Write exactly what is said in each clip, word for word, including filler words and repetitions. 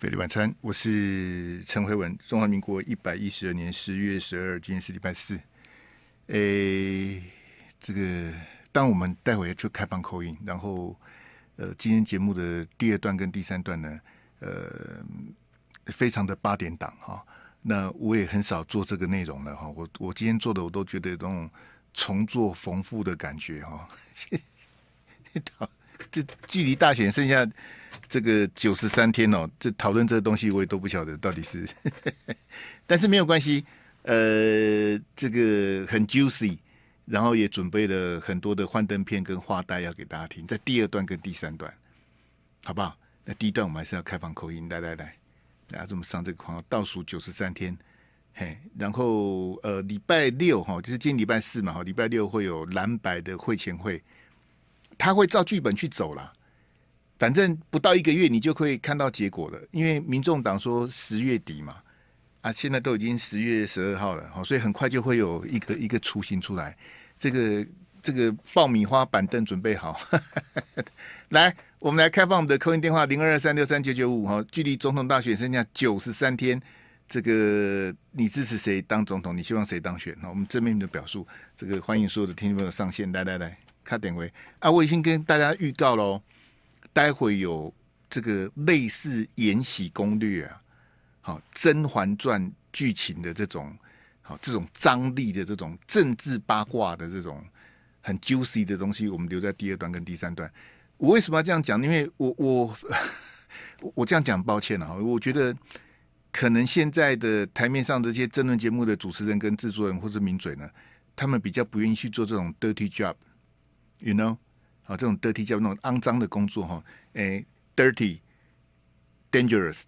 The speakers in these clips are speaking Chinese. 北立晚餐，我是陈辉文。中华民国一百一十二年十月十二，今天是礼拜四。诶，这个当我们待会就开放口音，然后呃，今天节目的第二段跟第三段呢，呃，非常的八点档哈、哦。那我也很少做这个内容了哈、哦。我我今天做的我都觉得那种重做缝复的感觉哈、哦。这距离大选剩下这个九十三天哦，这讨论这个东西我也都不晓得到底是，但是没有关系，呃，这个很 juicy， 然后也准备了很多的幻灯片跟话带要给大家听，在第二段跟第三段，好不好？那第一段我们还是要开放口音，来来来，大家这么上这个框，倒数九十三天，嘿，然后呃礼拜六哈，就是今天礼拜四嘛，哈，礼拜六会有蓝白的会前会。他会照剧本去走啦，反正不到一个月你就可以看到结果了。因为民众党说十月底嘛，啊，现在都已经十月十二号了，所以很快就会有一个一个雏形出来。这个这个爆米花板凳准备好，来，我们来开放我们的call in电话零二二三六三九九五哈，距离总统大选剩下九十三天。这个你支持谁当总统？你希望谁当选？我们正面的表述，这个欢迎所有的听众朋友上线，来来来。卡点位啊！我已经跟大家预告喽，待会有这个类似《延禧攻略》啊，好、哦《甄嬛传》剧情的这种好、哦、这种张力的这种政治八卦的这种很 juicy 的东西，我们留在第二段跟第三段。我为什么要这样讲？因为我我我这样讲，抱歉啊，我觉得可能现在的台面上这些政论节目的主持人跟制作人或者名嘴呢，他们比较不愿意去做这种 dirty job。You know， 好、哦，这种 dirty 叫那种肮脏的工作哈，哎、欸、，dirty、dangerous、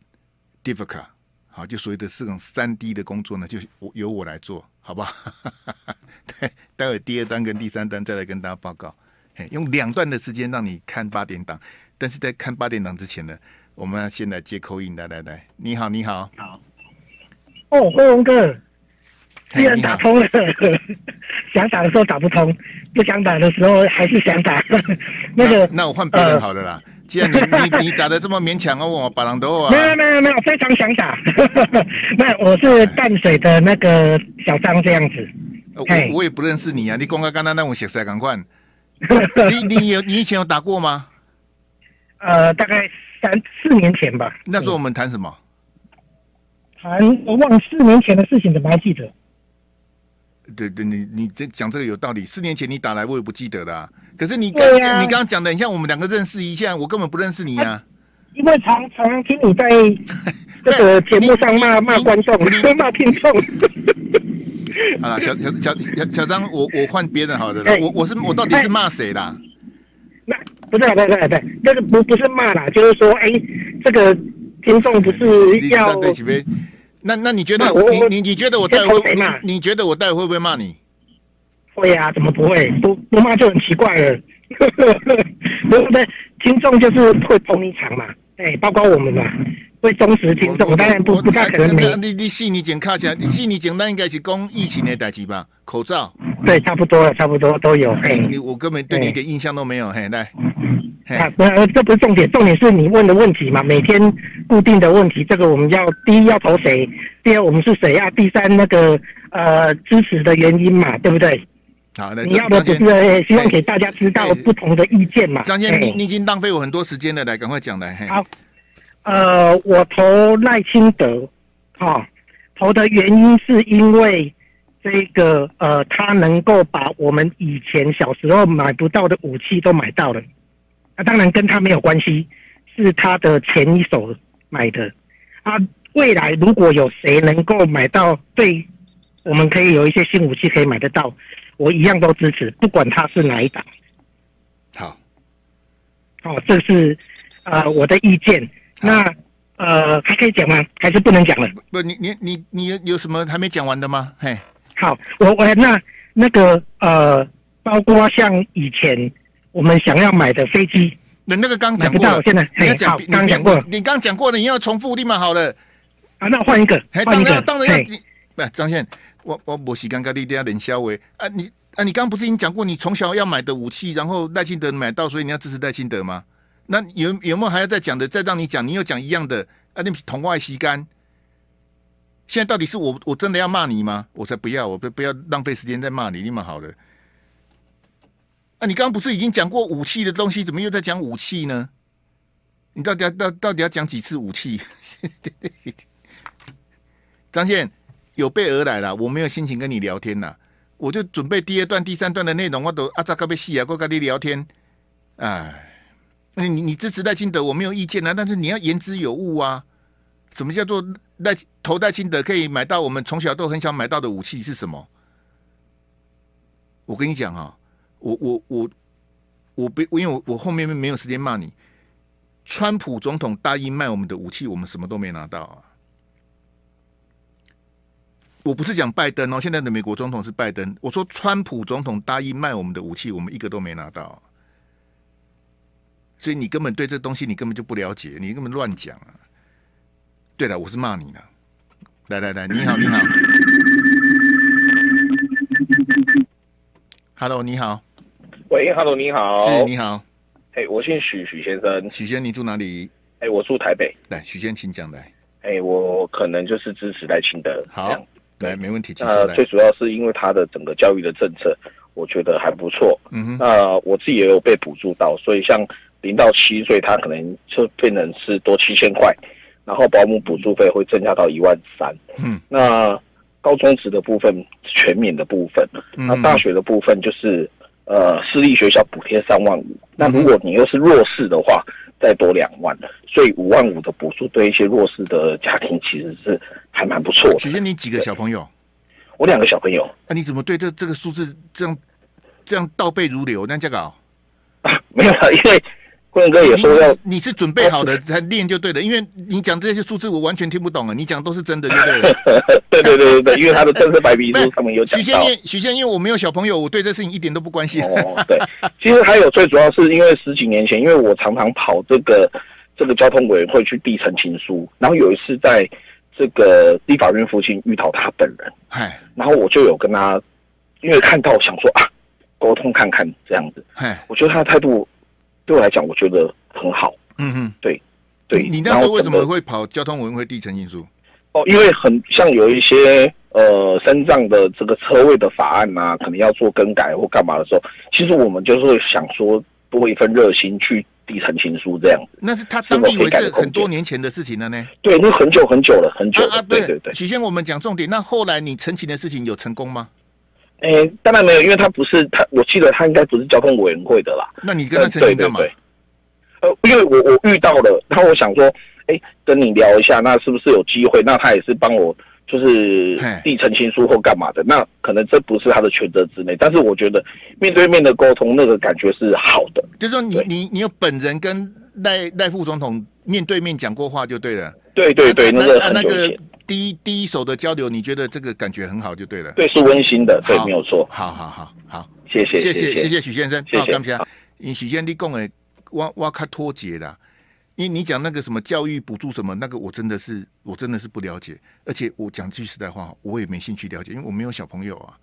difficult， 好，就所谓的这种三 D 的工作呢，就由我来做，好不好？待会第二段跟第三段再来跟大家报告，欸、用两段的时间让你看八点档，但是在看八点档之前呢，我们要先来接口音，来来来，你好，你好，好，哦，辉文哥。既然打通了，想打的时候打不通，不想打的时候还是想打。那个，那我换别人好了啦。呃、既然你你你打得这么勉强哦，我把狼都啊。没有没有没有，非常想打。那我是淡水的那个小张这样子。哎、我我也不认识你啊，你公开刚刚那我写出来赶快。你你有你以前有打过吗？呃，大概三四年前吧。那时候我们谈什么？谈我忘了四年前的事情，怎么还记得？对对，你你这讲这个有道理。四年前你打来，我也不记得啦、啊。可是你刚、啊、你刚刚讲的，很像我们两个认识一下，我根本不认识你啊。啊因为常常听你在这个节目上骂骂观众，骂听众。好了，小小小小小张，我我换别人好了啦。欸、我我是我到底是骂谁啦？那不是不是不是，那个不不是骂啦，就是说，哎、欸，这个听众不是要。那那你觉得你你你觉得我待会会骂？你觉得我待会会不会骂你？会啊，怎么不会？不不骂就很奇怪了。对不对？听众就是会捧一场嘛，哎、欸，包括我们嘛，会忠实听众，当然不不太可能没。你你细你讲看起来，你细你讲，那应该是讲疫情的代志吧？口罩。对，差不多了，差不多都有。哎、欸，你我根本对你一点印象都没有，嘿、欸，来。啊，不，这不是重点，重点是你问的问题嘛，每天固定的问题，这个我们要第一要投谁，第二我们是谁啊，第三那个呃支持的原因嘛，对不对？好，你要的不是、欸、希望给大家知道不同的意见嘛。张先生，欸、你, 你已经浪费我很多时间了，来赶快讲来。好，呃，我投赖清德，哈、哦，投的原因是因为这个呃，他能够把我们以前小时候买不到的武器都买到了。啊，当然跟他没有关系，是他的前一手买的。啊，未来如果有谁能够买到，对，我们可以有一些新武器可以买得到，我一样都支持，不管他是哪一档。好，好、哦，这是呃我的意见。那呃还可以讲吗？还是不能讲了？不，你你你你有什么还没讲完的吗？嘿，好，我我那那个呃，包括像以前。我们想要买的飞机，那那个刚讲过了，现在你讲刚讲过了，你刚讲过了，你要重复立马好了啊！那换一个，换一个，当然要。不，张宪，我我没时间跟你聊冷笑话啊！你啊，你刚不是已经讲过，你从小要买的武器，然后赖清德买到，所以你要支持赖清德吗？那有有没有还要再讲的？再让你讲，你又讲一样的，啊，你不是同我的时间。现在到底是我我真的要骂你吗？我才不要，我不不要浪费时间在骂你，你蛮好的。啊，你刚刚不是已经讲过武器的东西，怎么又在讲武器呢？你到底要到到底要讲几次武器？张宪有备而来啦，我没有心情跟你聊天啦，我就准备第二段、第三段的内容，我都阿扎嘎被戏啊，我跟你聊天。哎，你你支持赖清德，我没有意见啊，但是你要言之有物啊。什么叫做赖投赖清德可以买到我们从小都很想买到的武器是什么？我跟你讲哈、啊，我我我我不，因为我我后面没有时间骂你。川普总统答应卖我们的武器，我们什么都没拿到啊！我不是讲拜登哦，现在的美国总统是拜登。我说川普总统答应卖我们的武器，我们一个都没拿到、啊。所以你根本对这东西你根本就不了解，你根本乱讲啊！对了，我是骂你呢。来来来，你好，你好。Hello， 你好。喂 ，Hello， 你好。是，你好。哎、hey, 我姓许，许先生。许先，你住哪里？哎、hey, 我住台北。来，许先，请讲来。哎、hey, 我可能就是支持赖清德。好，来，没问题。呃，最主要是因为他的整个教育的政策，我觉得还不错。嗯哼。那、呃、我自己也有被补助到，所以像零到七岁，他可能就变成是多七千块，然后保姆补助费会增加到一万三。嗯。那高中职的部分，全免的部分，嗯、那大学的部分就是。呃，私立学校补贴三万五，那如果你又是弱势的话，再多两万，所以五万五的补助对一些弱势的家庭其实是还蛮不错的。许先，你几个小朋友？我两个小朋友。那、啊、你怎么对这这个数字这样这样倒背如流？那这搞、啊、没有了，因为坤哥也说要你，你是准备好的才练就对了，因为你讲这些数字我完全听不懂啊，你讲都是真的就对了。对对对对，因为他的政策白皮书他们有讲到。许先生，因为我没有小朋友，我对这事情一点都不关心。哦，对，其实还有最主要是因为十几年前，因为我常常跑这个这个交通委员会去递陈情书，然后有一次在这个立法院附近遇到他本人，哎，然后我就有跟他，因为看到想说啊，沟通看看这样子，哎，我觉得他的态度对我来讲，我觉得很好。嗯嗯，对对。你那时候为什么会跑交通委员会递陈情书？哦，因为很像有一些呃身障的这个车位的法案啊，可能要做更改或干嘛的时候，其实我们就是会想说多一份热心去递陈情书这样子。那是他当地以为是很多年前的事情了呢。对，那很久很久了，很久了。啊啊，对对对。许先，我们讲重点。那后来你陈情的事情有成功吗？哎、欸，当然没有，因为他不是他，我记得他应该不是交通委员会的啦。那你跟他陈情干嘛？呃，因为我我遇到了，然后我想说。哎，跟你聊一下，那是不是有机会？那他也是帮我，就是递陈情书或干嘛的。那可能这不是他的权责之内，但是我觉得面对面的沟通，那个感觉是好的。就是说你，你你你有本人跟赖赖副总统面对面讲过话就对了。对对对，那个那个第一第一手的交流，你觉得这个感觉很好就对了。对，是温馨的，对，没有错。好好好好，谢谢谢谢谢谢许先生，谢谢。感谢。因许先生你讲的，我我较脱节啦。你你讲那个什么教育补助什么那个，我真的是我真的是不了解，而且我讲句实在话，我也没兴趣了解，因为我没有小朋友啊。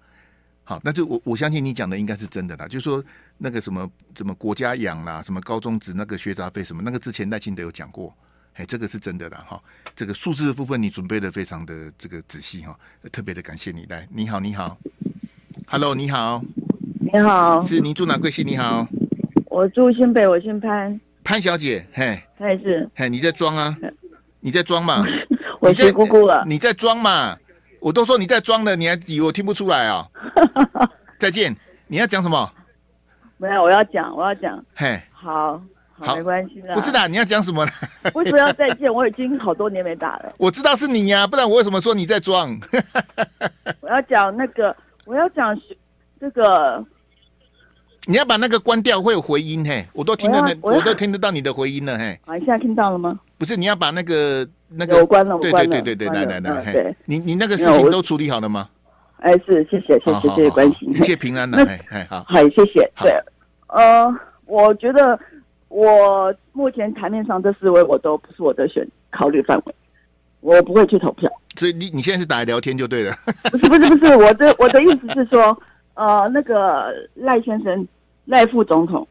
好，那就我我相信你讲的应该是真的啦，就是说那个什么什么国家养啦，什么高中职那个学杂费什么那个，之前赖清德有讲过，哎，这个是真的啦哈。这个数字的部分你准备的非常的这个仔细哈，特别的感谢你来。你好，你好 ，Hello， 你好，你好，是你住哪贵溪？你好，我住新北，我姓潘。潘小姐，嘿，她也是，嘿，你在装啊，你在装嘛，我是姑姑了，你在装嘛，我都说你在装了，你还以为我听不出来啊、哦？再见，你要讲什么？没有，我要讲，我要讲，嘿，好，好，没关系的，不是的，你要讲什么呢？为什么要再见？我已经好多年没打了。我知道是你呀、啊，不然我为什么说你在装？我要讲那个，我要讲这个。你要把那个关掉，会有回音嘿，我都听得，我, 我都听得到你的回音了嘿。啊，现在听到了吗？不是，你要把那个那个，我关了，对对对对对，来来来，嘿，你你那个事情都处理好了吗？哎，是，谢谢谢谢谢谢关心，一切平安了，哎哎好，好谢谢。对，呃，我觉得我目前台面上这四位我都不是我的选考虑范围，我不会去投票。所以你你现在是打来聊天就对了。不是不是不是，我的我的意思是说。呃，那个赖先生，赖副总统，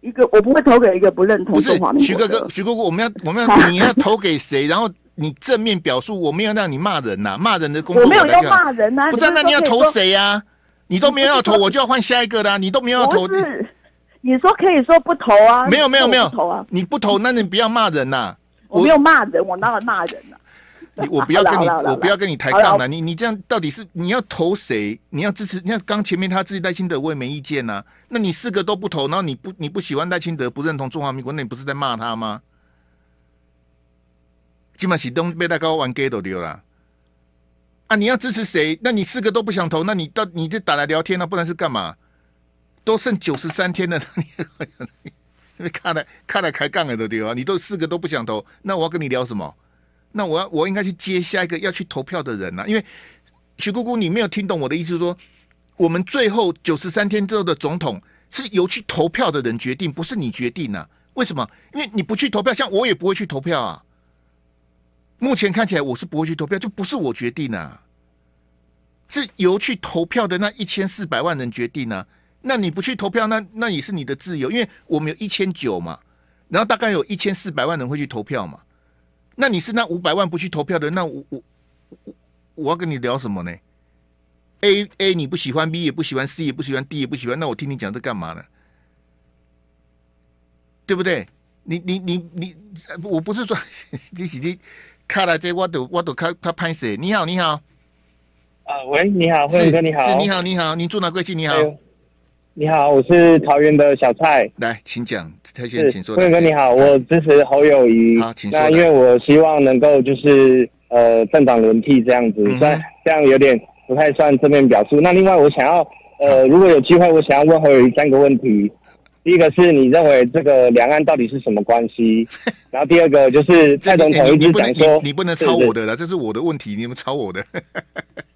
一个我不会投给一个不认同中华民国的。不是，徐哥哥，徐哥哥，我们要我们要你要投给谁？然后你正面表述，我没有让你骂人呐、啊，骂人的工作我没有要骂人啊。不是，那你要投谁啊？你都没有要投，我就要换下一个啦、啊。你都没有要投，你说可以说不投啊？没有没有没有投啊！你不投，那你不要骂人呐、啊。我没有骂人，我哪有骂人啊？我不要跟你，我不要跟你抬杠了。你你这样到底是你要投谁？你要支持？你看刚前面他支持赖清德，我也没意见呐、啊。那你四个都不投，然后你不你不喜欢赖清德，不认同中华民国，那你不是在骂他吗？基本上都被大哥玩 gay 都丢了。啊，你要支持谁？那你四个都不想投，那你到你就打来聊天了、啊，不然是干嘛？都剩九十三天了，你看来看来开杠了都丢啊！你都四个都不想投，那我要跟你聊什么？那我要我应该去接下一个要去投票的人啊，因为徐姑姑，你没有听懂我的意思说，我们最后九十三天之后的总统是由去投票的人决定，不是你决定啊。为什么？因为你不去投票，像我也不会去投票啊。目前看起来我是不会去投票，就不是我决定啊，是由去投票的那一千四百万人决定啊。那你不去投票，那那也是你的自由，因为我们有一千九嘛，然后大概有一千四百万人会去投票嘛。那你是那五百万不去投票的，那我我我要跟你聊什么呢 ？A A 你不喜欢 ，B 也不喜欢 ，C 也不喜欢 ，D 也不喜欢，那我听你讲这干嘛呢？对不对？你你你你，我不是说你是你看了这我都我都看看拍谁？你好你好，啊喂你好，慧哥你好，是你好你好，你住哪贵姓？你好、哎、你好，我是桃园的小蔡，来请讲。慧哥你好，我支持侯友宜。好，请说。那因为我希望能够就是呃政党轮替这样子，虽然、嗯、这样有点不太算正面表述。那另外我想要呃，如果有机会，我想要问侯友宜三个问题。第一个是你认为这个两岸到底是什么关系？然后第二个就是蔡总统一直讲说、欸、你, 你, 你不能抄我的啦，这是我的问题，你们抄我的。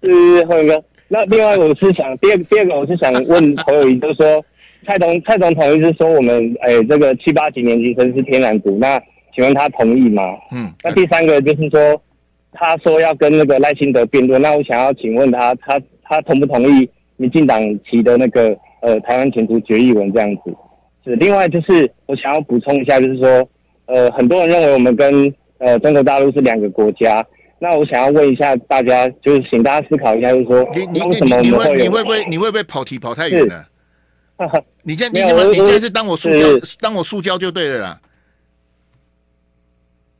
是慧哥。那另外我是想第二第二个我是想问侯友宜，就是说。蔡总蔡总统一直说我们哎、欸，这个七八几年级生是天然股，那请问他同意吗？嗯。那第三个就是说，他说要跟那个赖清德辩论，那我想要请问他，他他同不同意民进党提的那个呃台湾前途决议文这样子？是。另外就是我想要补充一下，就是说，呃，很多人认为我们跟呃中国大陆是两个国家，那我想要问一下大家，就是请大家思考一下，就是说，为什么我们会有？你会不会你会不会跑题跑太远了？你这你你们你这是当我塑胶当我塑胶就对了啦。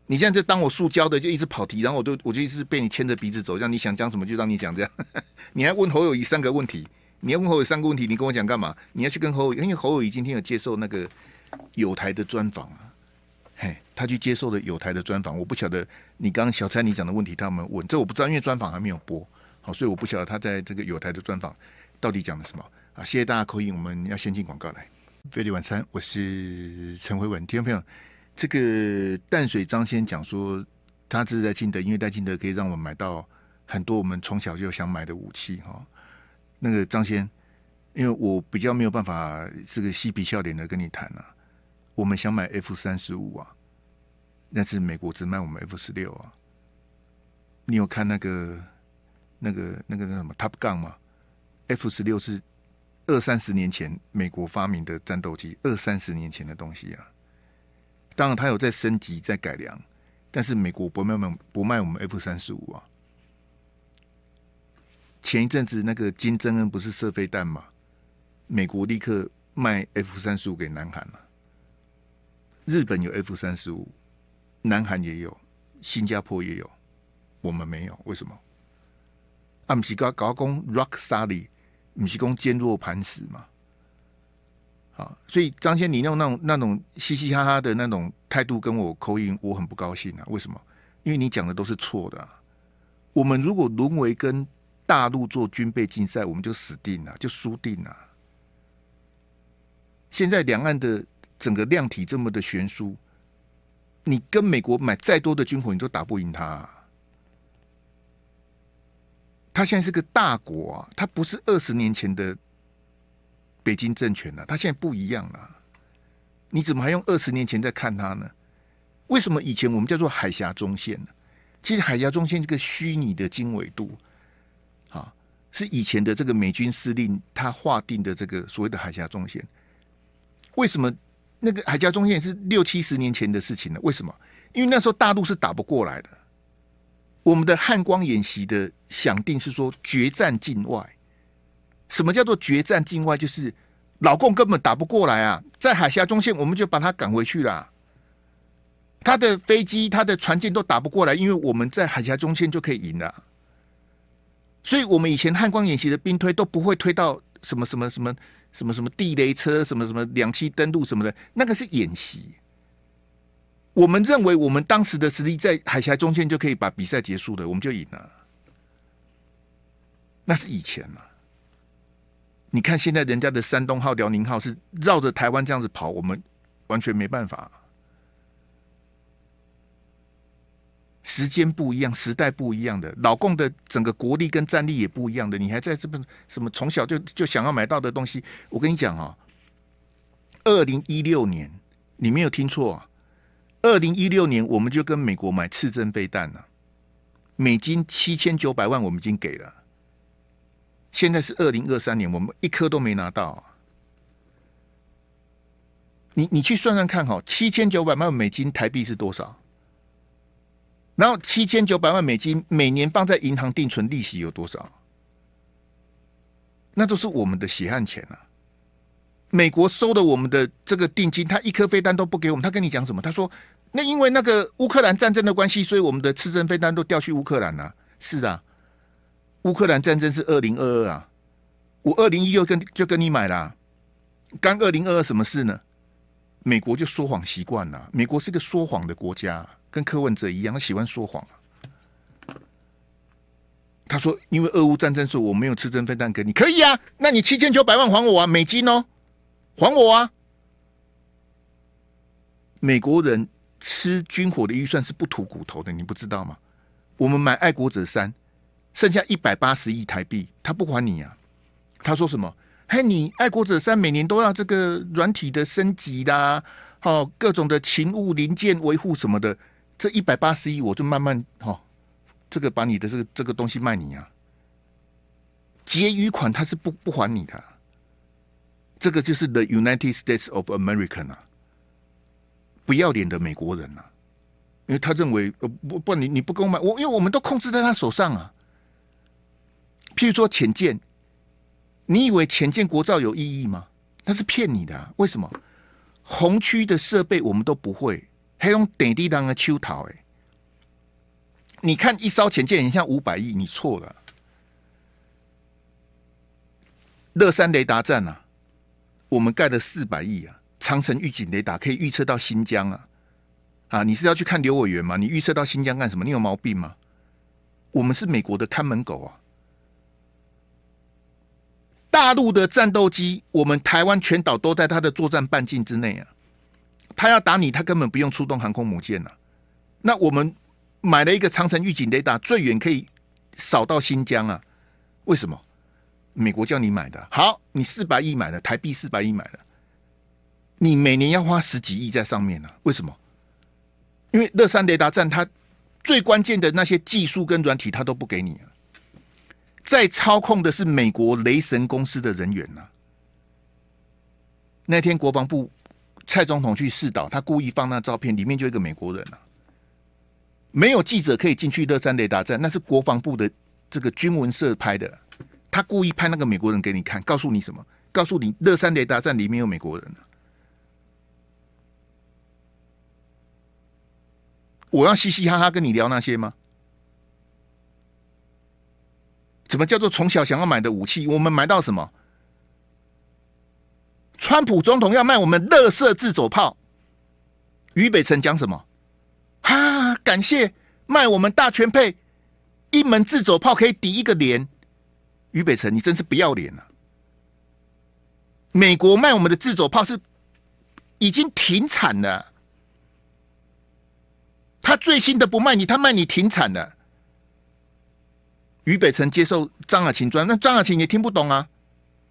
你这样就当我塑胶的就一直跑题，然后我就我就一直被你牵着鼻子走，让你想讲什么就让你讲这样。你要问侯友宜三个问题，你要问侯友宜三个问题，你跟我讲干嘛？你要去跟侯友宜，因为侯友宜今天有接受那个友台的专访啊，嘿，他去接受了友台的专访，我不晓得你刚刚小蔡你讲的问题他们问，这我不知道，因为专访还没有播，好，所以我不晓得他在这个友台的专访到底讲了什么。啊，谢谢大家口音，我们要先进广告来。飞碟晚餐，我是陈辉文。听众朋友，这个淡水张先讲说，他支持赖清德，因为赖清德可以让我们买到很多我们从小就想买的武器哈、哦。那个张先，因为我比较没有办法这个嬉皮笑脸的跟你谈啊，我们想买 F 三十五啊，但是美国只卖我们 F 十六啊。你有看那个那个那个那什么 Top Gun 吗 ？F 十六是。二三十年前美国发明的战斗机，二三十年前的东西啊，当然它有在升级在改良，但是美国不卖我们不卖我们 F 三十五啊。前一阵子那个金正恩不是射飞弹嘛，美国立刻卖 F 三十五给南韩了、啊。日本有 F 三十五，南韩也有，新加坡也有，我们没有，为什么？啊，不是搞搞讲 Rock Sally。你是攻坚若磐石嘛？好，所以张先你用那种那种嘻嘻哈哈的那种态度跟我口音，我很不高兴啊！为什么？因为你讲的都是错的、啊。我们如果沦为跟大陆做军备竞赛，我们就死定了，就输定了。现在两岸的整个量体这么的悬殊，你跟美国买再多的军火，你都打不赢他、啊。他现在是个大国啊，他不是二十年前的北京政权了、啊，他现在不一样了、啊。你怎么还用二十年前在看他呢？为什么以前我们叫做海峡中线呢？其实海峡中线这个虚拟的经纬度，啊，是以前的这个美军司令他划定的这个所谓的海峡中线。为什么那个海峡中线是六七十年前的事情了。为什么？因为那时候大陆是打不过来的。我们的汉光演习的想定是说决战境外。什么叫做决战境外？就是老共根本打不过来啊，在海峡中线我们就把他赶回去了。他的飞机、他的船舰都打不过来，因为我们在海峡中线就可以赢了。所以，我们以前汉光演习的兵推都不会推到什么什么什么什么什么地雷车、什么什么两栖登陆什么的，那个是演习。我们认为我们当时的实力在海峡中线就可以把比赛结束了，我们就赢了。那是以前嘛。你看现在人家的山东号、辽宁号是绕着台湾这样子跑，我们完全没办法。时间不一样，时代不一样的，老共的整个国力跟战力也不一样的，你还在这边什么从小就就想要买到的东西，我跟你讲啊、哦，二零一六年你没有听错、啊，二零一六年我们就跟美国买刺针飞弹了，美金七千九百万我们已经给了，现在是二零二三年，我们一颗都没拿到、啊。你你去算算看哈、哦，七千九百万美金台币是多少？然后七千九百万美金每年放在银行定存利息有多少？那都是我们的血汗钱啊！美国收了我们的这个定金，他一颗飞弹都不给我们。他跟你讲什么？他说：“那因为那个乌克兰战争的关系，所以我们的刺针飞弹都调去乌克兰了、啊。”是啊，乌克兰战争是二零二二啊，我二零一六跟就跟你买啦、啊，干二零二二什么事呢？美国就说谎习惯了，美国是个说谎的国家、啊。跟柯文哲一样，他喜欢说谎、啊、他说：“因为俄乌战争，所以我没有刺针飞弹给你，可以啊？那你七千九百万还我啊，美金哦，还我啊！”美国人吃军火的预算是不吐骨头的，你不知道吗？我们买爱国者三，剩下一百八十亿台币，他不还你啊？他说什么？嘿，你爱国者三每年都要这个软体的升级啦，哦，各种的勤务零件维护什么的。这一百八十亿，我就慢慢哈、哦，这个把你的这个这个东西卖你啊，结余款他是不不还你的、啊，这个就是 The United States of America 啊，不要脸的美国人啊，因为他认为呃不不你你不跟我买，我因为我们都控制在他手上啊。譬如说潜舰，你以为潜舰国造有意义吗？他是骗你的、啊，为什么？红区的设备我们都不会。还用点滴当个秋桃哎！你看一艘潜舰，你像五百亿，你错了。乐山雷达站啊，我们盖了四百亿啊。长城预警雷达可以预测到新疆啊！啊，你是要去看刘委员吗？你预测到新疆干什么？你有毛病吗？我们是美国的看门狗啊！大陆的战斗机，我们台湾全岛都在它的作战半径之内啊！他要打你，他根本不用出动航空母舰了、啊。那我们买了一个长城预警雷达，最远可以扫到新疆啊？为什么？美国叫你买的，好，你四百亿买的，台币四百亿买的，你每年要花十几亿在上面呢、啊？为什么？因为乐山雷达站，它最关键的那些技术跟软体，它都不给你啊。在操控的是美国雷神公司的人员呢、啊。那天国防部。蔡总统去视导，他故意放那照片，里面就一个美国人啊。没有记者可以进去乐山雷达站，那是国防部的这个军文社拍的。他故意拍那个美国人给你看，告诉你什么？告诉你乐山雷达站里面有美国人啊。我要嘻嘻哈哈跟你聊那些吗？怎么叫做从小想要买的武器？我们买到什么？川普总统要卖我们垃圾自走炮，于北辰讲什么？哈、啊，感谢卖我们大全配，一门自走炮可以抵一个连。于北辰，你真是不要脸啊！美国卖我们的自走炮是已经停产了，他最新的不卖你，他卖你停产了。于北辰接受张雅琴专，那张雅琴也听不懂啊。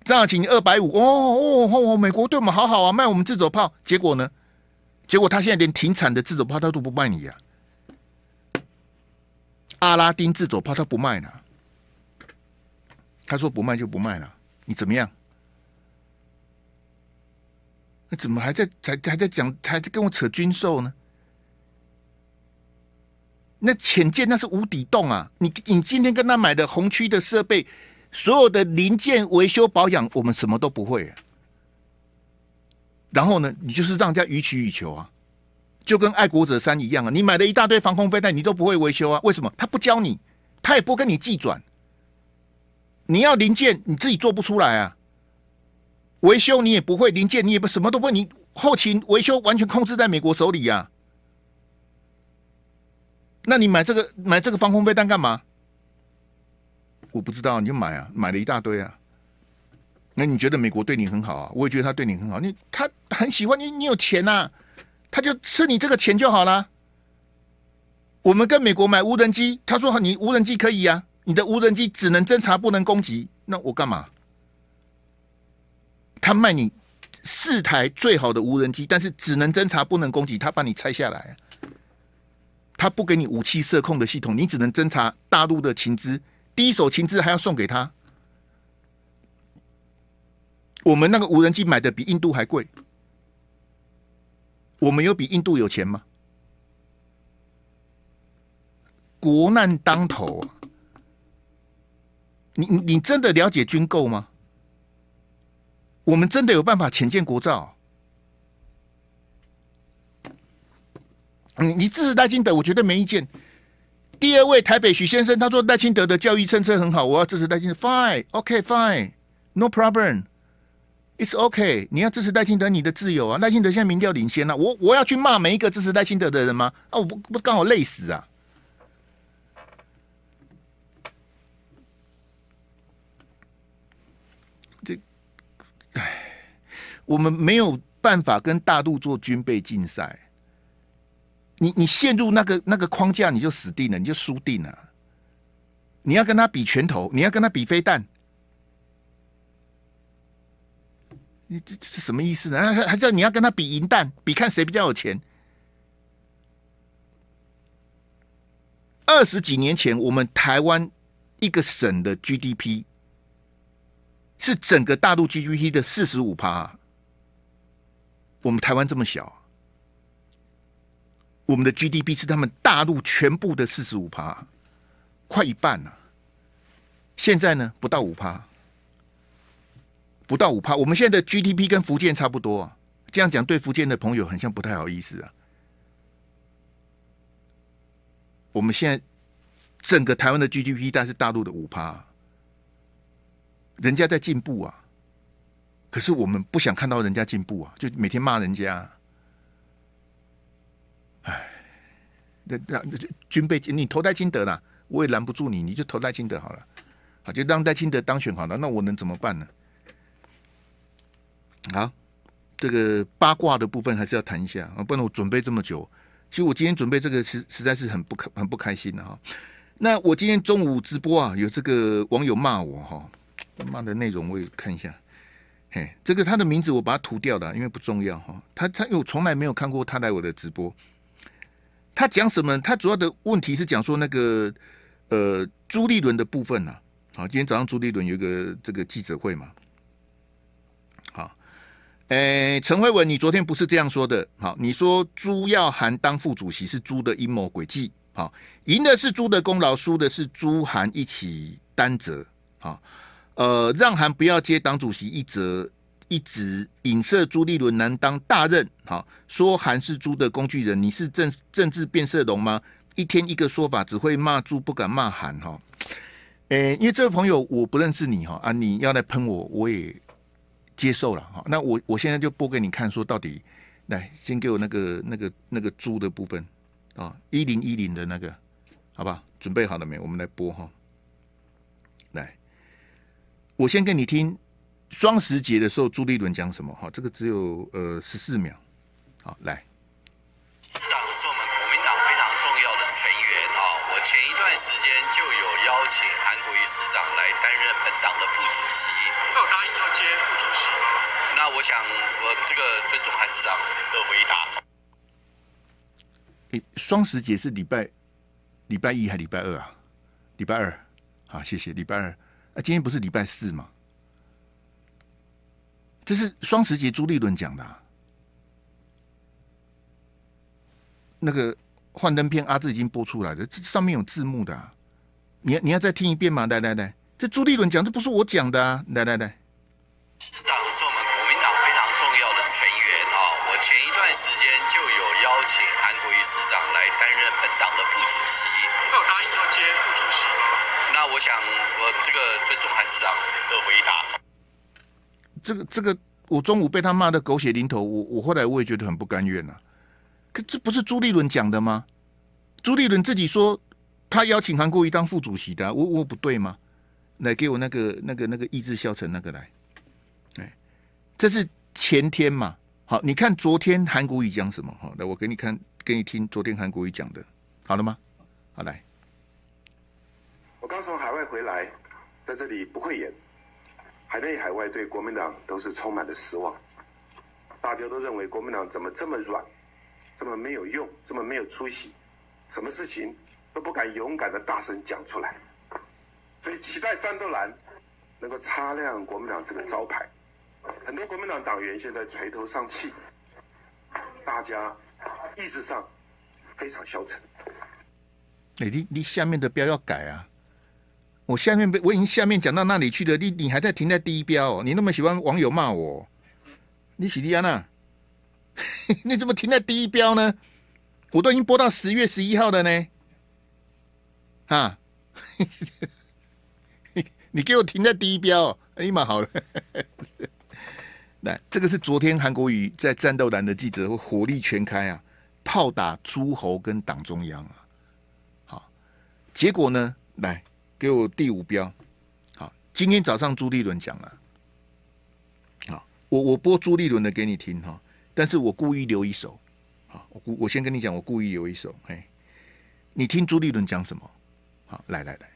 张雅琴二百五哦哦哦！美国对我们好好啊，卖我们自走炮，结果呢？结果他现在连停产的自走炮他都不卖你呀、啊！阿拉丁自走炮他不卖了，他说不卖就不卖了，你怎么样？那怎么还在还还在讲，还在跟我扯军售呢？那潜舰那是无底洞啊！你你今天跟他买的红区的设备，所有的零件维修保养，我们什么都不会、啊。然后呢，你就是让人家予取予求啊，就跟爱国者三一样啊！你买了一大堆防空飞弹，你都不会维修啊？为什么？他不教你，他也不跟你技转。你要零件，你自己做不出来啊。 维修你也不会，零件你也不什么都不会，你后勤维修完全控制在美国手里啊。那你买这个买这个防空飞弹干嘛？我不知道，你就买啊，买了一大堆啊。那你觉得美国对你很好啊？我也觉得他对你很好，你他很喜欢你，你有钱啊，他就吃你这个钱就好啦。我们跟美国买无人机，他说你无人机可以啊，你的无人机只能侦察不能攻击，那我干嘛？ 他卖你四台最好的无人机，但是只能侦察不能攻击，他把你拆下来，他不给你武器射控的系统，你只能侦察大陆的情资，第一手情资还要送给他。我们那个无人机买的比印度还贵，我们有比印度有钱吗？国难当头、啊，你你你真的了解军购吗？ 我们真的有办法潜舰国造？你你支持赖清德，我绝对没意见。第二位台北许先生他说赖清德的教育政策很好，我要支持赖清德。Fine, OK, fine, no problem, it's OK。你要支持赖清德，你的自由啊。赖清德现在民调领先啊，我我要去骂每一个支持赖清德的人吗？啊，我不不刚好累死啊！这。 我们没有办法跟大陆做军备竞赛，你你陷入那个那个框架，你就死定了，你就输定了。你要跟他比拳头，你要跟他比飞弹，你这这是什么意思呢？还还叫你要跟他比银弹，比看谁比较有钱。二十几年前，我们台湾一个省的 G D P。 是整个大陆 G D P 的四十五趴，我们台湾这么小、啊，我们的 G D P 是他们大陆全部的四十五趴，快一半了、啊。现在呢，不到五趴，不到五趴。我们现在的 G D P 跟福建差不多、啊，这样讲对福建的朋友很像不太好意思啊。我们现在整个台湾的 G D P 大概是大陆的五趴、啊。 人家在进步啊，可是我们不想看到人家进步啊，就每天骂人家、啊。哎，那那军备，你投赖清德啦，我也拦不住你，你就投赖清德好了，好就让赖清德当选好了，那我能怎么办呢？好，这个八卦的部分还是要谈一下啊，不然我准备这么久，其实我今天准备这个实实在是很不很不开心的、啊、哈。那我今天中午直播啊，有这个网友骂我哈、啊。 骂的内容我也看一下，嘿，这个他的名字我把它涂掉了，因为不重要哈。他他我从来没有看过他来我的直播。他讲什么？他主要的问题是讲说那个呃朱立伦的部分啊。好，今天早上朱立伦有一个这个记者会嘛。好，诶，陈慧文，你昨天不是这样说的。好，你说朱耀涵当副主席是朱的阴谋诡计。好，赢的是朱的功劳，输的是朱涵一起担责。好。 呃，让韩不要接党主席一则，一直影射朱立伦难当大任。好、哦，说韩是朱的工具人，你是政政治变色龙吗？一天一个说法，只会骂朱，不敢骂韩哈。诶、哦欸，因为这位朋友我不认识你哈、哦、啊，你要来喷我，我也接受了哈、哦。那我我现在就播给你看，说到底，来先给我那个那个那个朱的部分啊，一零一零的那个，好不好？准备好了没？我们来播哈、哦，来。 我先跟你听双十节的时候朱立伦讲什么哈，这个只有呃十四秒，好来。市长是我们国民党非常重要的成员哈、哦，我前一段时间就有邀请韩国瑜市长来担任本党的副主席，我答应要接副主席。那我想我这个尊重韩市长的回答。诶、欸，双十节是礼拜礼拜一还礼拜二啊？礼拜二，好谢谢，礼拜二。 啊，今天不是礼拜四吗？这是双十节朱立伦讲的、啊，那个幻灯片阿志已经播出来了，这上面有字幕的、啊，你你要再听一遍吗？来来来，这朱立伦讲，这不是我讲的啊！来来来，市长是我们国民党非常重要的成员啊、哦，我前一段时间就有邀请韩国瑜市长来担任本党的副主席，我答应要接副主席。那我想我这个尊重韩市长的回答。这个这个，我中午被他骂的狗血淋头，我我后来我也觉得很不甘愿啊。 可这不是朱立伦讲的吗？朱立伦自己说他邀请韩国瑜当副主席的、啊，我我不对吗？来给我那个那个那个意志消沉那个来，哎，这是前天嘛。好，你看昨天韩国瑜讲什么？好，来我给你看，给你听昨天韩国瑜讲的，好了吗？好来，我刚从海外回来，在这里不会演，海内海外对国民党都是充满了失望，大家都认为国民党怎么这么软？ 这么没有用，这么没有出息，什么事情都不敢勇敢的大声讲出来，所以期待战斗蓝能够擦亮国民党这个招牌。很多国民党党员现在垂头丧气，大家意志上非常消沉。哎、欸，你你下面的标要改啊！我下面我已经下面讲到那里去了，你你还在停在第一标、哦，你那么喜欢网友骂我，你喜利安娜。 你怎么停在第一标呢？我都已经播到十月十一号了呢，啊！你你给我停在第一标、哦，哎呀妈，好了！来，这个是昨天韩国瑜在战斗栏的记者会火力全开啊，炮打诸侯跟党中央啊。好，结果呢，来给我第五标。好，今天早上朱立伦讲了，好，我我播朱立伦的给你听哈、哦。 但是我故意留一手，好，我我先跟你讲，我故意留一手，嘿，你听朱立伦讲什么？好，来来来，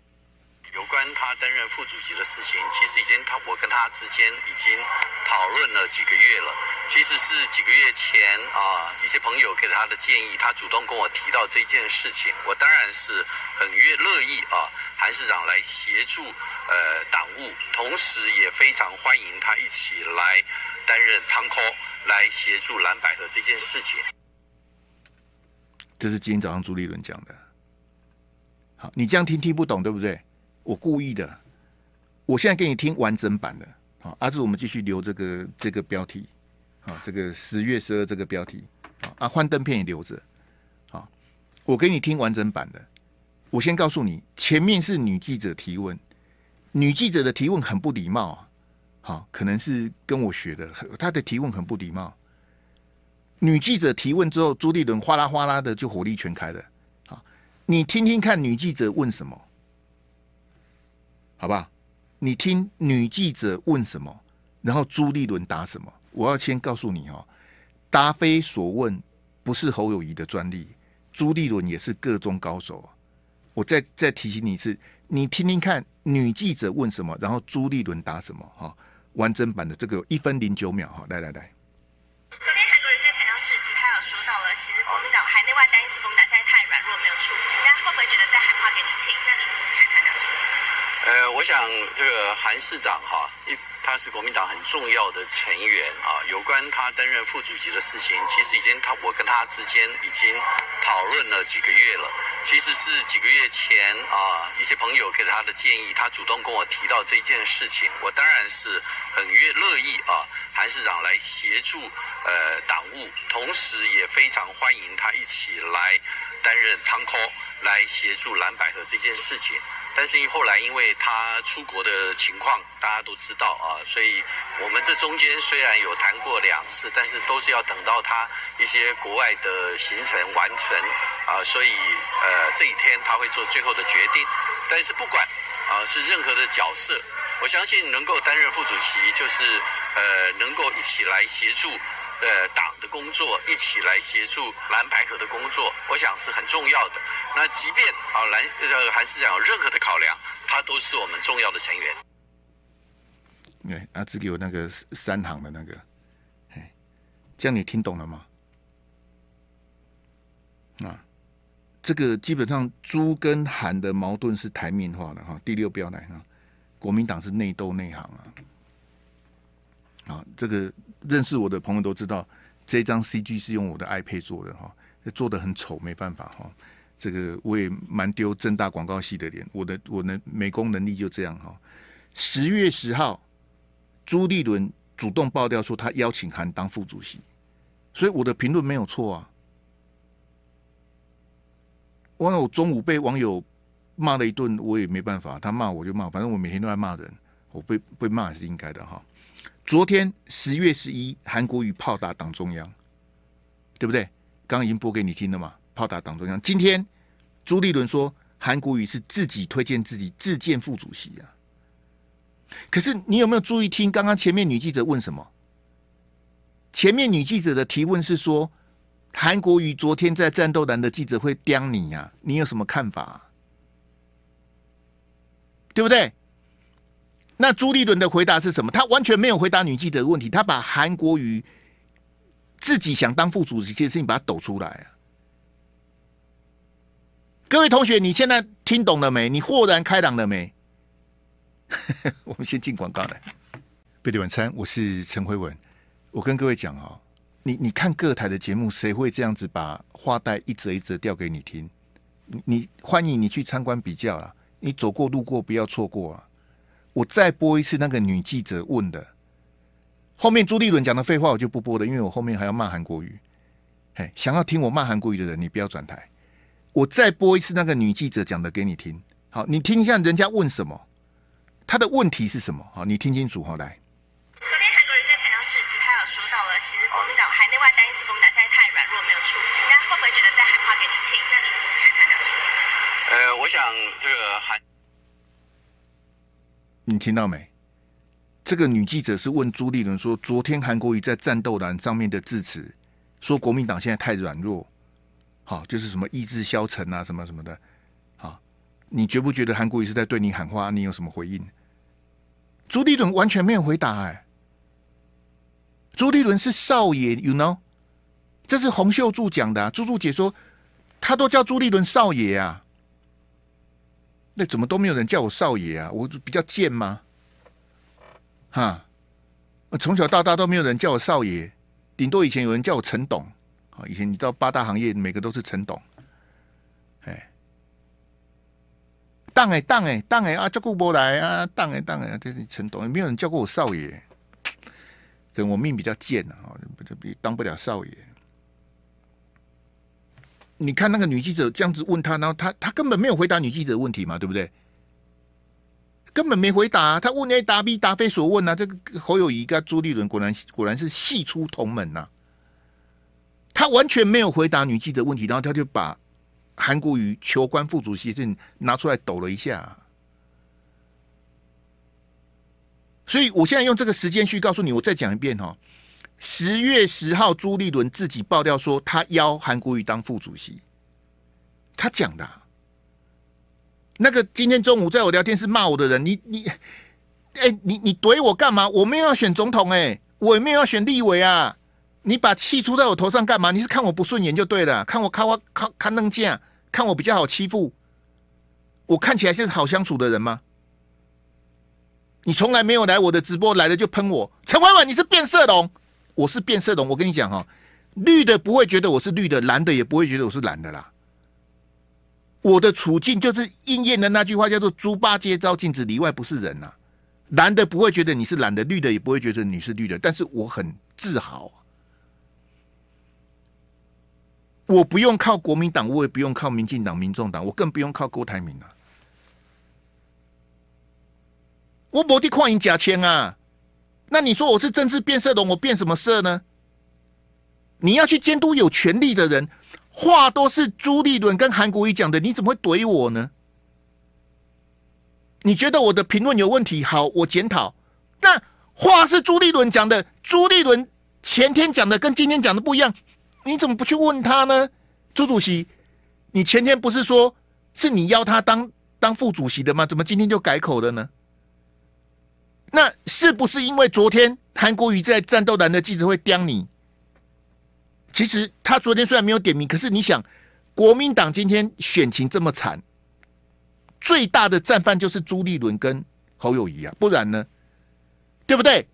有关他担任副主席的事情，其实已经他我跟他之间已经讨论了几个月了，其实是几个月前啊，一些朋友给他的建议，他主动跟我提到这件事情，我当然是很乐乐意啊，韩市长来协助呃党务，同时也非常欢迎他一起来。 担任堂口来协助蓝百合这件事情，这是今天早上朱立伦讲的。好，你这样听听不懂对不对？我故意的，我现在给你听完整版的。好，阿志，我们继续留这个这个标题，好，这个十月十二这个标题，好，啊，幻灯片也留着。好，我给你听完整版的。我先告诉你，前面是女记者提问，女记者的提问很不礼貌啊。 好，可能是跟我学的，他的提问很不礼貌。女记者提问之后，朱立伦哗啦哗啦的就火力全开了。好，你听听看女记者问什么，好不好？你听女记者问什么，然后朱立伦答什么。我要先告诉你哦，答非所问不是侯友宜的专利，朱立伦也是各中高手。我再再提醒你一次，你听听看女记者问什么，然后朱立伦答什么，哈。 完整版的这个一分零九秒哈，来来来。昨天韩国瑜在台上致辞，他有说到了，其实国民党海内外担心国民党现在太软弱，没有出息。那会不会觉得在喊话给您听？那您怎么看他这样说？呃，我想这个韩市长哈，一他是国民党很重要的成员啊。有关他担任副主席的事情，其实已经他我跟他之间已经讨论了几个月了。其实是几个月前啊，一些朋友给他的建议，他主动跟我提到这件事情，我当然是。 很乐乐意啊，韩市长来协助呃党务，同时也非常欢迎他一起来担任堂口来协助蓝百合这件事情。但是因后来因为他出国的情况大家都知道啊，所以我们这中间虽然有谈过两次，但是都是要等到他一些国外的行程完成啊，所以呃这一天他会做最后的决定。但是不管啊是任何的角色。 我相信能够担任副主席，就是呃，能够一起来协助呃党的工作，一起来协助蓝白合的工作，我想是很重要的。那即便啊蓝呃韩市长有任何的考量，他都是我们重要的成员。对，啊，只给我那个三行的那个，哎，这样你听懂了吗？啊，这个基本上朱跟韩的矛盾是台面化的哈。第六标来哈。 国民党是内斗内行啊！啊，这个认识我的朋友都知道，这张 C G 是用我的 iPad 做的哈、啊。做得很丑，没办法哈。这个我也蛮丢政大广告系的脸，我的我的美工能力就这样哈。十月十号，朱立伦主动爆料说他邀请函当副主席，所以我的评论没有错啊。完了，我中午被网友骂了一顿，我也没办法，他骂我就骂，反正我每天都在骂人，我被被骂是应该的哈。昨天十月十一，韩国瑜炮打党中央，对不对？刚已经播给你听了嘛，炮打党中央。今天朱立伦说韩国瑜是自己推荐自己自荐副主席啊。可是你有没有注意听？刚刚前面女记者问什么？前面女记者的提问是说，韩国瑜昨天在战斗蓝的记者会刁你啊，你有什么看法啊？对不对？那朱立伦的回答是什么？他完全没有回答女记者的问题，他把韩国瑜自己想当副主席这件事情把它抖出来啊！各位同学，你现在听懂了没？你豁然开朗了没？我们先进广告来。贝蒂晚餐，我是陈辉文。我跟各位讲哦，你你看各台的节目，谁会这样子把话带一折一折调给你听？你你欢迎你去参观比较啦，你走过路过不要错过啊！我再播一次那个女记者问的，后面朱立伦讲的废话我就不播了，因为我后面还要骂韩国瑜。嘿，想要听我骂韩国瑜的人，你不要转台。我再播一次那个女记者讲的给你听。好，你听一下人家问什么，她的问题是什么？好，你听清楚。好，来。昨天韩国瑜在台上致辞，他有说到了，其实国民党海内外担心国民党现在太软弱，没有出息。那会不会觉得在喊话给你听？那你怎么看他讲说？呃，我想这个韩。你听到没？这个女记者是问朱立伦说，昨天韩国瑜在战斗栏上面的致辞，说国民党现在太软弱，好，就是什么意志消沉啊，什么什么的，好，你觉不觉得韩国瑜是在对你喊话？你有什么回应？朱立伦完全没有回答、欸。哎，朱立伦是少爷 ，you know， 这是洪秀柱讲的、啊，朱柱姐说，他都叫朱立伦少爷啊。那怎么都没有人叫我少爷啊？我比较贱吗？哈，从小到大都没有人叫我少爷，顶多以前有人叫我陈董。啊，以前你到八大行业，每个都是陈董。哎，当哎当哎当哎啊，叫顾波来啊，当哎当哎，这是陈董，没有人叫过我少爷。等我命比较贱啊，当不了少爷。你看那个女记者这样子问他，然后他他根本没有回答女记者的问题嘛，对不对？根本没回答、啊，他问 A 答 B 答非所问啊！这个侯友宜跟朱立伦果然果然是系出同门呐、啊。他完全没有回答女记者的问题，然后他就把韩国瑜求官副主席这拿出来抖了一下、啊。所以我现在用这个时间去告诉你，我再讲一遍哈、哦。十月十号，朱立伦自己爆料说，他邀韩国瑜当副主席，他讲的、啊。那个今天中午在我聊天室骂我的人，你你，哎、欸，你你怼我干嘛？我没有要选总统哎、欸，我也没有要选立委啊！你把气出在我头上干嘛？你是看我不顺眼就对了，看我看我看看能见，看我比较好欺负，我看起来是好相处的人吗？你从来没有来我的直播，来了就喷我，陈婉婉你是变色龙，我是变色龙，我跟你讲哈、哦，绿的不会觉得我是绿的，蓝的也不会觉得我是蓝的啦。我的处境就是应验了那句话，叫做“猪八戒照镜子，里外不是人”啊。蓝的不会觉得你是蓝的，绿的也不会觉得你是绿的，但是我很自豪、啊，我不用靠国民党，我也不用靠民进党、民众党，我更不用靠郭台铭啊。我没得看人假签啊，那你说我是政治变色龙，我变什么色呢？你要去监督有权力的人。话都是朱立伦跟韩国瑜讲的，你怎么会怼我呢？你觉得我的评论有问题？好，我检讨。那话是朱立伦讲的，朱立伦前天讲的跟今天讲的不一样，你怎么不去问他呢？朱主席，你前天不是说是你邀他当当副主席的吗？怎么今天就改口了呢？那是不是因为昨天韩国瑜在战斗蓝的记者会刁你？其实他昨天虽然没有点名，可是你想，国民党今天选情这么惨，最大的战犯就是朱立伦跟侯友宜啊，不然呢，对不对？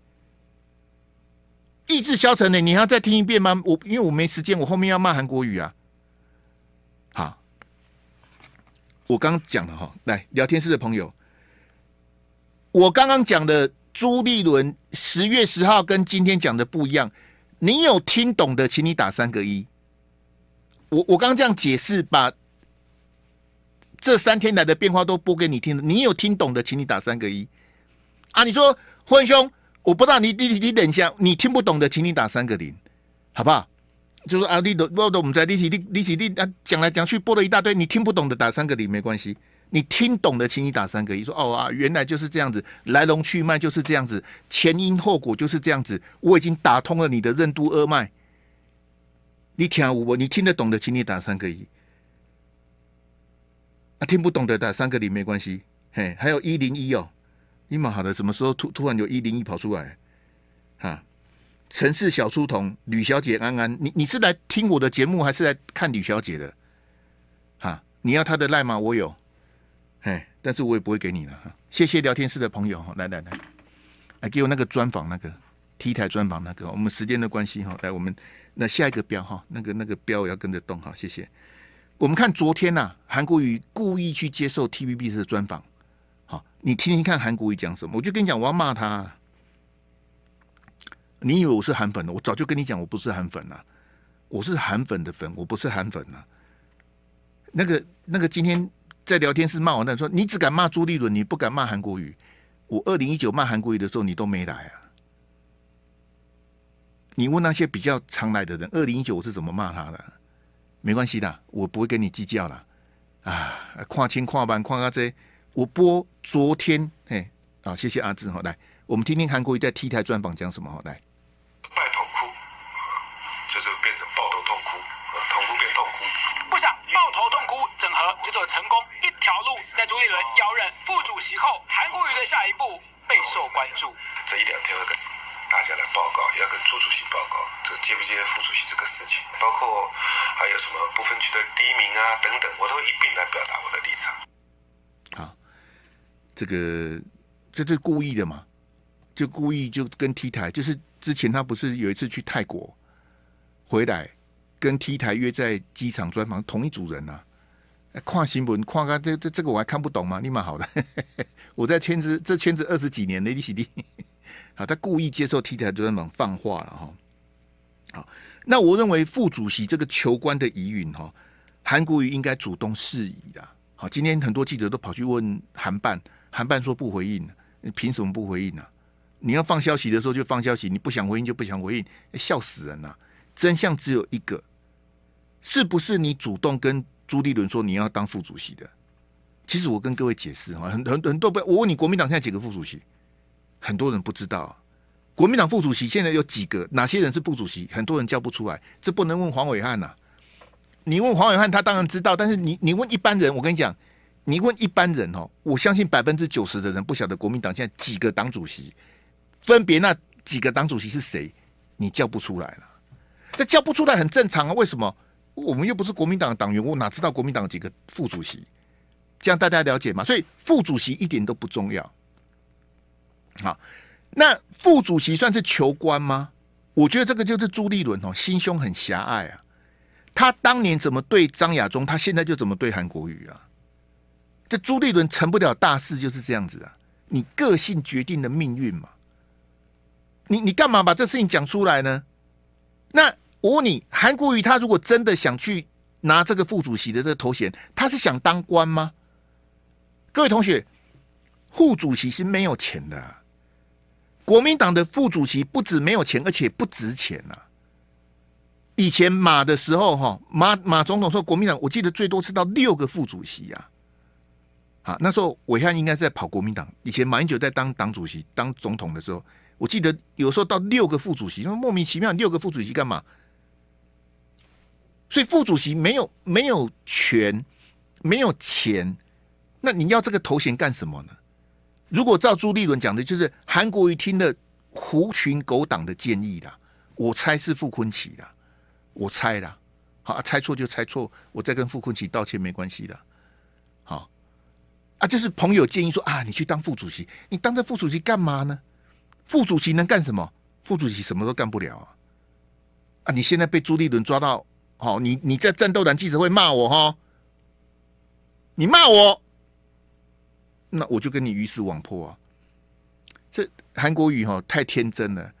意志消沉的，你还要再听一遍吗？我因为我没时间，我后面要骂韩国瑜啊，我刚刚讲了哈，来聊天室的朋友，我刚刚讲的朱立伦十月十号跟今天讲的不一样，你有听懂的，请你打三个一。我我刚刚这样解释，把这三天来的变化都播给你听的，你有听懂的，请你打三个一。啊，你说混兄，我不知道你你你等一下，你听不懂的，请你打三个零，好不好？就说啊，你都我都我们在立体立立体立啊，讲来讲去播了一大堆，你听不懂的打三个零没关系，你听懂的请你打三个一。说哦啊，原来就是这样子，来龙去脉就是这样子，前因后果就是这样子，我已经打通了你的任督二脉。你听我，你听得懂的，请你打三个一。啊，听不懂的打三个零没关系。嘿，还有一零一哦。你妈好的，什么时候突突然有一零一跑出来？哈，城市小书童吕小姐安安，你你是来听我的节目还是来看吕小姐的？哈，你要她的赖吗？我有，哎，但是我也不会给你了哈。谢谢聊天室的朋友，来来来，来给我那个专访那个 T 台专访那个，我们时间的关系哈，来我们那下一个标哈，那个那个标我要跟着动哈，谢谢。我们看昨天呐、啊，韩国瑜故意去接受 T V B S 的专访。好，你听听看韩国瑜讲什么？我就跟你讲，我要骂他、啊。你以为我是韩粉的？我早就跟你讲，我不是韩粉啦、啊，我是韩粉的粉，我不是韩粉啦、啊。那个那个，今天在聊天室骂我那说，你只敢骂朱立伦，你不敢骂韩国瑜。我二零一九骂韩国瑜的时候，你都没来啊。你问那些比较常来的人，二零一九我是怎么骂他的？没关系的，我不会跟你计较啦。啊，跨千跨万跨到这。我播昨天，哎，好、啊，谢谢阿志哈，来，我们听听韩国瑜在 T 台专访讲什么哈，来，拜痛哭，就是变成抱头痛哭，痛哭变痛哭，不想抱头痛哭，整合就做成功，一条路在朱立伦要任副主席后，韩国瑜的下一步备受关注。这一两天会跟大家来报告，也要跟朱主席报告，这个接不接副主席这个事情，包括还有什么不分区的第一名啊等等，我都会一并来表达我的立场。好。这个这是故意的嘛？就故意就跟 T 台，就是之前他不是有一次去泰国回来，跟 T 台约在机场专访，同一组人呐、啊。跨新闻，跨个这这这个我还看不懂吗？你蛮好的，我在圈子这圈子二十几年的一起的。好，他故意接受 T 台专访放话了哈。好，那我认为副主席这个求官的疑云哈，韩国瑜应该主动释疑的。好，今天很多记者都跑去问韩办。韩办说不回应，你凭什么不回应呢、啊？你要放消息的时候就放消息，你不想回应就不想回应，欸、笑死人了、啊！真相只有一个，是不是你主动跟朱立伦说你要当副主席的？其实我跟各位解释哈，很很很多不，我问你国民党现在几个副主席？很多人不知道、啊，国民党副主席现在有几个？哪些人是副主席？很多人叫不出来，这不能问黄伟汉呐、啊。你问黄伟汉，他当然知道，但是你你问一般人，我跟你讲。你问一般人哦，我相信百分之九十的人不晓得国民党现在几个党主席，分别那几个党主席是谁，你叫不出来了。这叫不出来很正常啊，为什么？我们又不是国民党的党员，我哪知道国民党几个副主席？这样大家了解吗？所以副主席一点都不重要。好，那副主席算是求官吗？我觉得这个就是朱立伦哦，心胸很狭隘啊。他当年怎么对张亚中，他现在就怎么对韩国瑜啊。这朱立伦成不了大事就是这样子啊！你个性决定了命运嘛。你你干嘛把这事情讲出来呢？那我问你，韩国瑜他如果真的想去拿这个副主席的这个头衔，他是想当官吗？各位同学，副主席是没有钱的、啊。国民党的副主席不止没有钱，而且不值钱啊。以前马的时候哈，马马总统说国民党，我记得最多是到六个副主席啊。啊，那时候伟汉应该在跑国民党。以前马英九在当党主席、当总统的时候，我记得有时候到六个副主席，莫名其妙六个副主席干嘛？所以副主席没有没有权，没有钱，那你要这个头衔干什么呢？如果照朱立伦讲的，就是韩国瑜听了狐群狗党的建议啦，我猜是傅崐萁啦，我猜啦，好、啊，猜错就猜错，我再跟傅崐萁道歉没关系的，好、啊。啊，就是朋友建议说啊，你去当副主席，你当这副主席干嘛呢？副主席能干什么？副主席什么都干不了啊！啊，你现在被朱立伦抓到，好、哦，你你在战斗党记者会骂我哈、哦，你骂我，那我就跟你鱼死网破啊！这韩国瑜哈太天真了。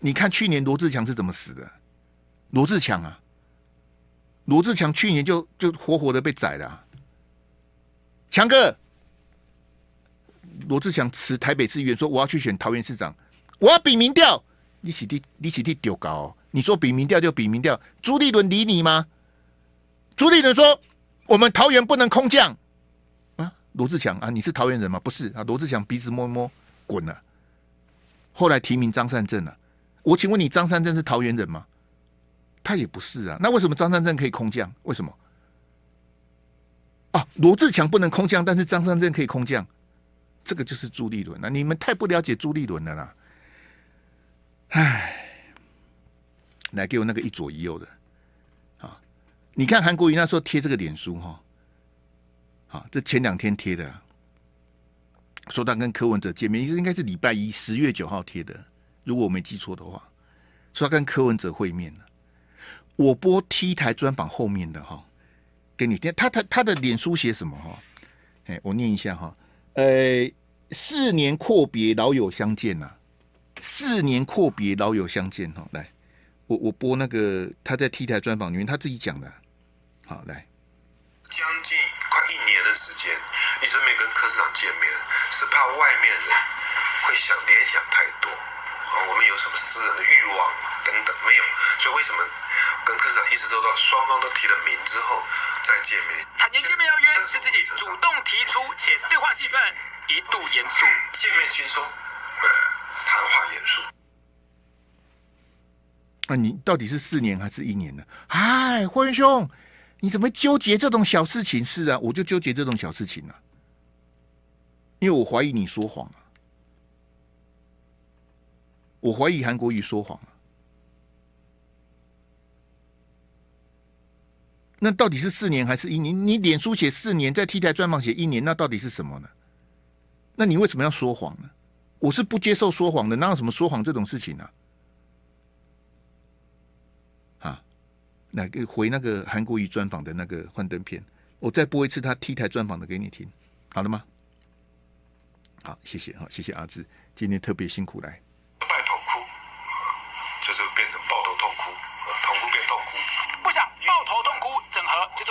你看去年罗志强是怎么死的？罗志强啊，罗志强去年就就活活的被宰了、啊。强哥，罗志强辞台北市议员说我要去选桃园市长，我要比民调。你起地你起地丢高、哦，你说比民调就比民调。朱立伦理你吗？朱立伦说我们桃园不能空降啊！罗志强啊，你是桃园人吗？不是啊！罗志强鼻子摸摸，滚了、啊。后来提名张善政了、啊。我请问你，张善政是桃园人吗？他也不是啊。那为什么张善政可以空降？为什么？啊，罗志强不能空降，但是张善政可以空降，这个就是朱立伦了、啊。你们太不了解朱立伦了啦！唉，来给我那个一左一右的啊！你看韩国瑜那时候贴这个脸书哈，好、啊，这前两天贴的、啊，说他跟柯文哲见面，应该是礼拜一十月九号贴的。如果我没记错的话，说要跟柯文哲会面了。我播 T 台专访后面的哈，给你听。他他他的脸书写什么哈？哎、欸，我念一下哈。呃，四年阔别，老友相见呐、啊。四年阔别，老友相见哈。来，我我播那个他在 T 台专访里面他自己讲的、啊。好，来，将近快一年的时间，一直没跟柯市长见面，是怕外面人会想联想太多。哦、我们有什么私人的欲望等等没有，所以为什么跟柯市长一直都到双方都提了名之后再见面？坦言见面邀约是自己主动提出，且对话气氛一度严肃，见面轻松，呃，谈话严肃。啊，你到底是四年还是一年呢？哎，霍元兄，你怎么纠结这种小事情？是啊，我就纠结这种小事情啊，因为我怀疑你说谎啊。我怀疑韩国瑜说谎了、啊，那到底是四年还是一年？你脸书写四年，在 T 台专访写一年，那到底是什么呢？那你为什么要说谎呢？我是不接受说谎的，哪有什么说谎这种事情呢、啊？啊，来回那个韩国瑜专访的那个幻灯片，我再播一次他 T 台专访的给你听，好了吗？好，谢谢，好，谢谢阿志，今天特别辛苦来。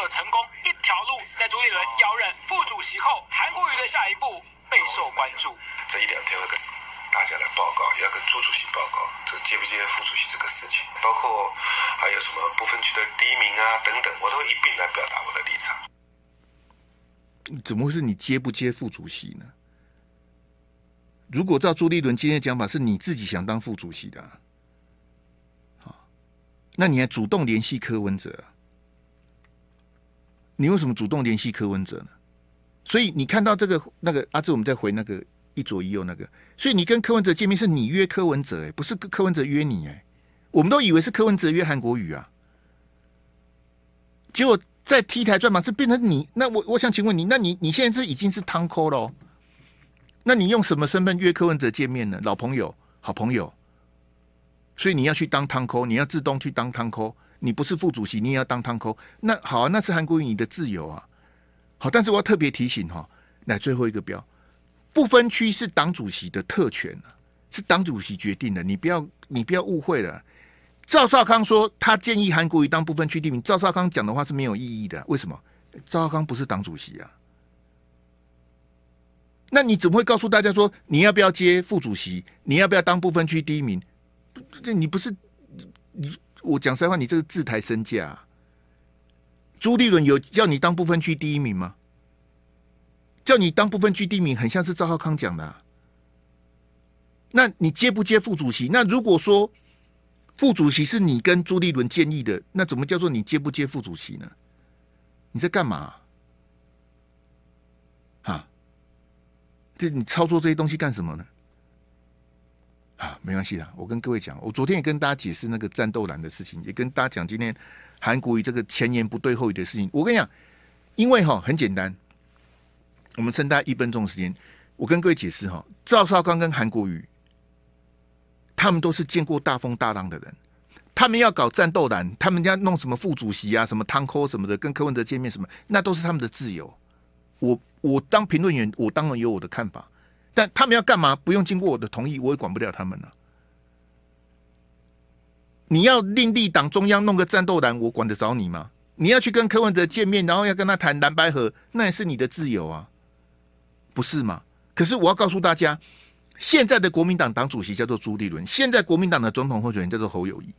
成功一条路，在朱立伦邀任副主席后，韩国瑜的下一步备受关注。这一两天会跟大家来报告，也要跟朱主席报告，这接不接副主席这个事情，包括还有什么不分区的第一名啊等等，我都会一并来表达我的立场。怎么会是你接不接副主席呢？如果照朱立伦今天的讲法，是你自己想当副主席的、啊，好，那你还主动联系柯文哲、啊？你为什么主动联系柯文哲呢？所以你看到这个那个阿志，啊、我们再回那个一左一右那个，所以你跟柯文哲见面是你约柯文哲、欸，不是柯文哲约你、欸，我们都以为是柯文哲约韩国瑜啊，结果在 T 台专访是变成你。那我我想请问你，那你你现在是已经是汤扣了，那你用什么身份约柯文哲见面呢？老朋友、好朋友，所以你要去当汤扣，你要自动去当汤扣。你不是副主席，你也要当汤扣。那好、啊，那是韩国瑜你的自由啊。好，但是我要特别提醒哈、哦，来最后一个标，不分区是党主席的特权、啊、是党主席决定的，你不要你不要误会了。赵少康说他建议韩国瑜当不分区第一名，赵少康讲的话是没有意义的。为什么？赵少康不是党主席啊。那你怎么会告诉大家说你要不要接副主席？你要不要当不分区第一名？你不是你。我讲实话，你这个自抬身价、啊。朱立伦有叫你当不分区第一名吗？叫你当不分区第一名，很像是赵浩康讲的、啊。那你接不接副主席？那如果说副主席是你跟朱立伦建议的，那怎么叫做你接不接副主席呢？你在干嘛？啊？这你操作这些东西干什么呢？啊，没关系啦，我跟各位讲，我昨天也跟大家解释那个战斗蓝的事情，也跟大家讲今天韩国瑜这个前言不对后语的事情。我跟你讲，因为哈很简单，我们剩大概一分钟时间，我跟各位解释哈，赵少康跟韩国瑜，他们都是见过大风大浪的人，他们要搞战斗蓝，他们家弄什么副主席啊、什么汤扣什么的，跟柯文哲见面什么，那都是他们的自由，我我当评论员，我当然有我的看法，但他们要干嘛，不用经过我的同意，我也管不了他们了。你要另立党中央弄个战斗栏，我管得着你吗？你要去跟柯文哲见面，然后要跟他谈蓝白合，那也是你的自由啊，不是吗？可是我要告诉大家，现在的国民党党主席叫做朱立伦，现在国民党的总统候选人叫做侯友宜，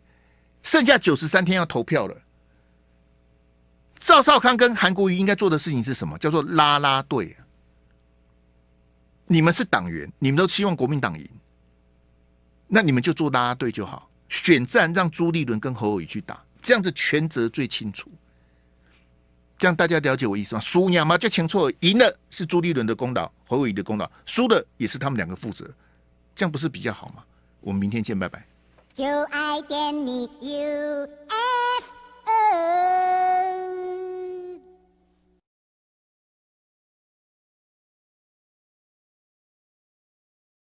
剩下九十三天要投票了。赵少康跟韩国瑜应该做的事情是什么？叫做拉拉队、啊。你们是党员，你们都期望国民党赢，那你们就做拉拉队就好。选战让朱立伦跟侯友宜去打，这样子权责最清楚。这样大家了解我意思吗？输赢嘛就清楚，赢了是朱立伦的功劳，侯友宜的功劳；输了也是他们两个负责，这样不是比较好吗？我们明天见，拜拜。就爱点你 U。